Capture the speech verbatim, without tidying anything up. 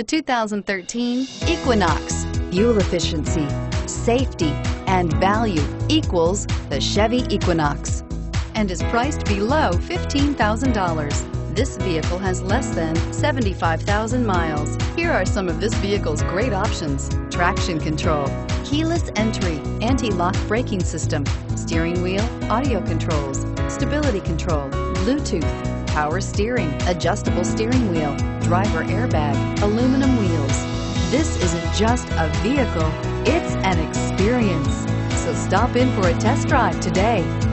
The two thousand thirteen Equinox. Fuel efficiency, safety, and value equals the Chevy Equinox, and is priced below fifteen thousand dollars. This vehicle has less than seventy-five thousand miles. Here are some of this vehicle's great options: traction control, keyless entry, anti-lock braking system, steering wheel audio controls, stability control, Bluetooth, power steering, adjustable steering wheel, driver airbag, aluminum wheels. This isn't just a vehicle, it's an experience. So stop in for a test drive today.